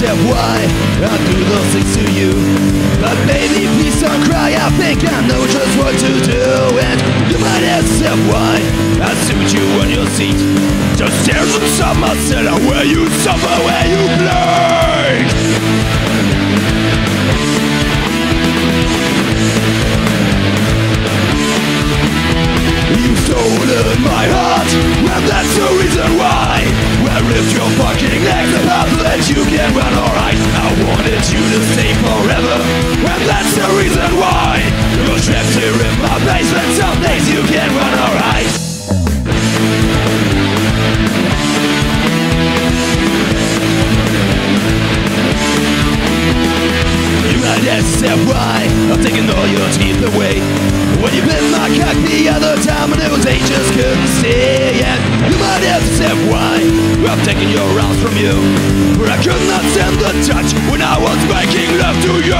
yourself why I do those things to you. But baby, please don't cry, I think I know just what to do. And you might ask yourself why I sit with you on your seat. Just stare at summer cellar where you suffer, where you bleed. My heart, well that's the reason why. Well if your fucking legs about to let you can run alright. I wanted you to stay forever, well that's the reason why. You're trapped here in my place, but some days you can run alright. You might ask yourself why I'm taking all your teeth away. When you bit my cock the other time and it was ages couldn't see. And you might have said why I'm taking your rounds from you, for I could not stand the touch when I was making love to you.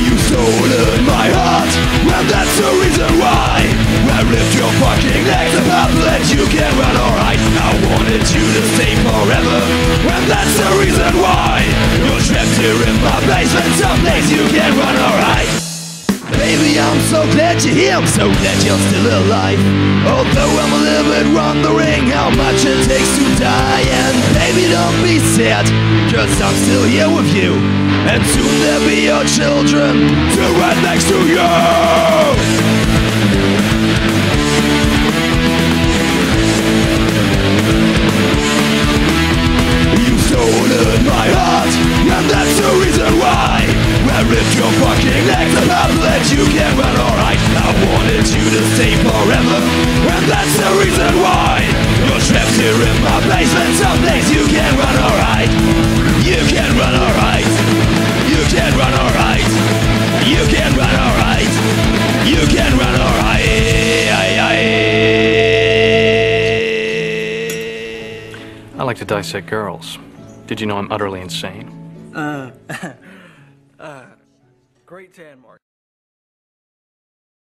You stolen my heart, well that's the reason why. I ripped your fucking legs apart to let you can run alright. I wanted you to stay forever, and that's the reason why. You're trapped here in my place, but some days you can run alright. Baby, I'm so glad you're here, I'm so glad you're still alive. Although I'm a little bit wondering how much it takes to die. And baby, don't be sad, cause I'm still here with you. And soon there'll be your children, so right next to you. Ripped your fucking legs apart to let you can run alright. I wanted you to stay forever, and that's the reason why. You're trapped here in my place, but some days you can run alright. You can run alright. You can run alright. You can run alright. You can run alright. I like to dissect girls. Did you know I'm utterly insane? Great tan, Mark.